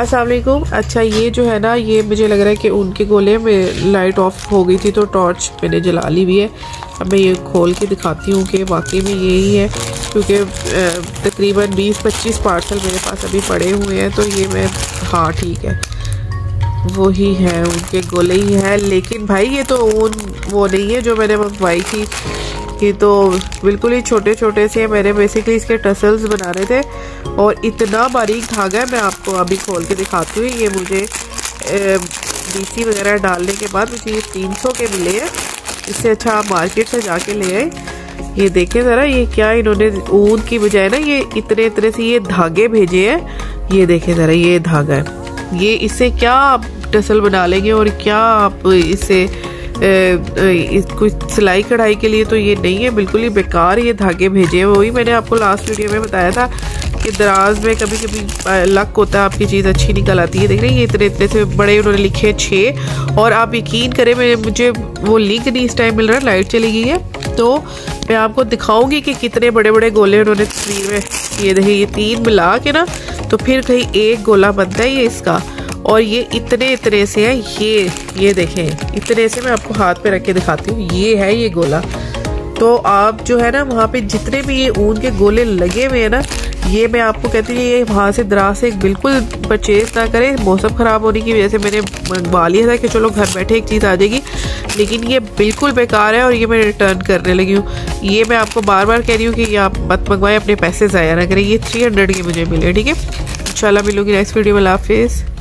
अस्सलाम वालेकुम। अच्छा ये जो है ना, ये मुझे लग रहा है कि ऊन के गोले में लाइट ऑफ हो गई थी तो टॉर्च मैंने जला ली हुई है। अब मैं ये खोल के दिखाती हूँ कि वाकई में यही है, क्योंकि तकरीबन 20-25 पार्सल मेरे पास अभी पड़े हुए हैं। तो ये मैं, हाँ ठीक है वही है, उनके गोले ही हैं। लेकिन भाई ये तो ऊन वो नहीं है जो मैंने मंगवाई थी, ये तो बिल्कुल ही छोटे छोटे से। मैंने बेसिकली इसके टसल्स बनाने थे और इतना बारीक धागा है। मैं आपको अभी खोल के दिखाती हूँ। ये मुझे डीसी वगैरह डालने के बाद मुझे ये 300 के मिले हैं। इससे अच्छा आप मार्केट से जाके ले आए। ये देखें ज़रा, ये क्या इन्होंने ऊन की बजाय ना ये इतने इतने से ये धागे भेजे हैं। ये देखें ज़रा, ये धागा है, ये इससे क्या आप टसल बना लेंगे और क्या आप इससे कुछ सिलाई कढ़ाई के लिए तो ये नहीं है, बिल्कुल ही बेकार ये धागे भेजे हैं। वही मैंने आपको लास्ट वीडियो में बताया था कि दराज में कभी कभी लक होता है, आपकी चीज़ अच्छी निकल आती है। देख रहे हैं ये इतने इतने से बड़े उन्होंने लिखे हैं 6। और आप यकीन करें मुझे वो लिंक नहीं इस टाइम मिल रहा, लाइट चली गई है। तो मैं आपको दिखाऊंगी कि कितने बड़े बड़े गोले उन्होंने तस्वीर में। ये देखिए, ये 3 मिला के ना तो फिर कहीं एक गोला बनता है ये इसका। और ये इतने इतने से है, ये देखें इतने से। मैं आपको हाथ पे रख के दिखाती हूँ, ये है ये गोला। तो आप जो है ना वहाँ पे जितने भी ये ऊन के गोले लगे हुए हैं ना, ये मैं आपको कहती हूँ ये वहाँ से दराज से बिल्कुल परचेज़ ना करें। मौसम ख़राब होने की वजह से मैंने मंगवा लिया था कि चलो घर बैठे एक चीज़ आ जाएगी, लेकिन ये बिल्कुल बेकार है और ये मैं रिटर्न करने लगी हूँ। ये मैं आपको बार बार कह रही हूँ कि ये आप मत मंगवाएं, अपने पैसे ज़ाया ना करें। ये 300 के मुझे मिले। ठीक है, इंशाल्लाह मिलूंगी नेक्स्ट वीडियो में। हाफिज़।